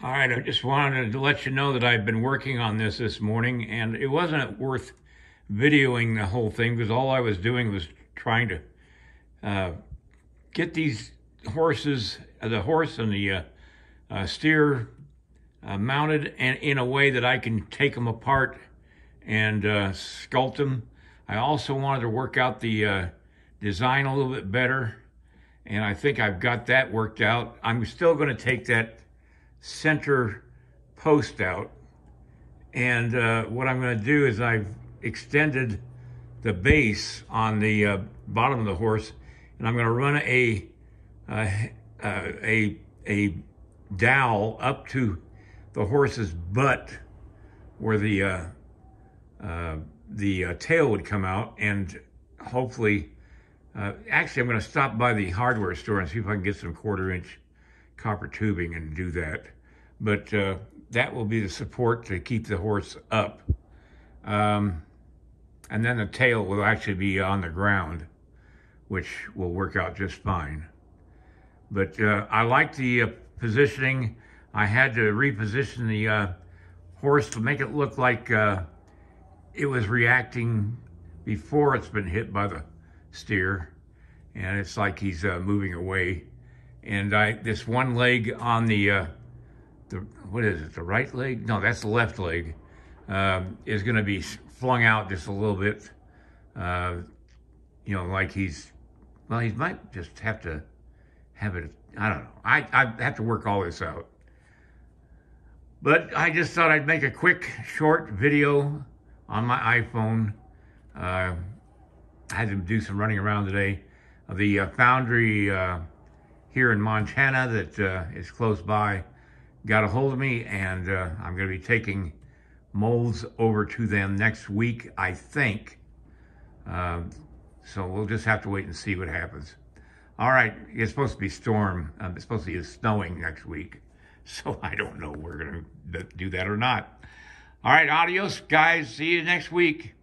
All right, I just wanted to let you know that I've been working on this morning, and it wasn't worth videoing the whole thing because all I was doing was trying to get these horses, the horse and the steer mounted and in a way that I can take them apart and sculpt them. I also wanted to work out the design a little bit better, and I think I've got that worked out. I'm still going to take that center post out, and what I'm going to do is I've extended the base on the bottom of the horse, and I'm going to run a dowel up to the horse's butt where the tail would come out, and hopefully actually I'm going to stop by the hardware store and see if I can get some 1/4-inch copper tubing and do that, but that will be the support to keep the horse up, and then the tail will actually be on the ground, which will work out just fine. But I like the positioning. I had to reposition the horse to make it look like it was reacting before it's been hit by the steer, and it's like he's moving away. And this one leg on the what is it, the right leg? No, that's the left leg, is going to be flung out just a little bit, you know, like he's, well, he might just have to have it, I don't know. I have to work all this out. But I just thought I'd make a quick, short video on my iPhone. I had to do some running around today. The foundry here in Montana that is close by got a hold of me, and I'm going to be taking molds over to them next week, I think. So we'll just have to wait and see what happens. All right, it's supposed to be it's supposed to be snowing next week. So I don't know if we're going to do that or not. All right, adios, guys. See you next week.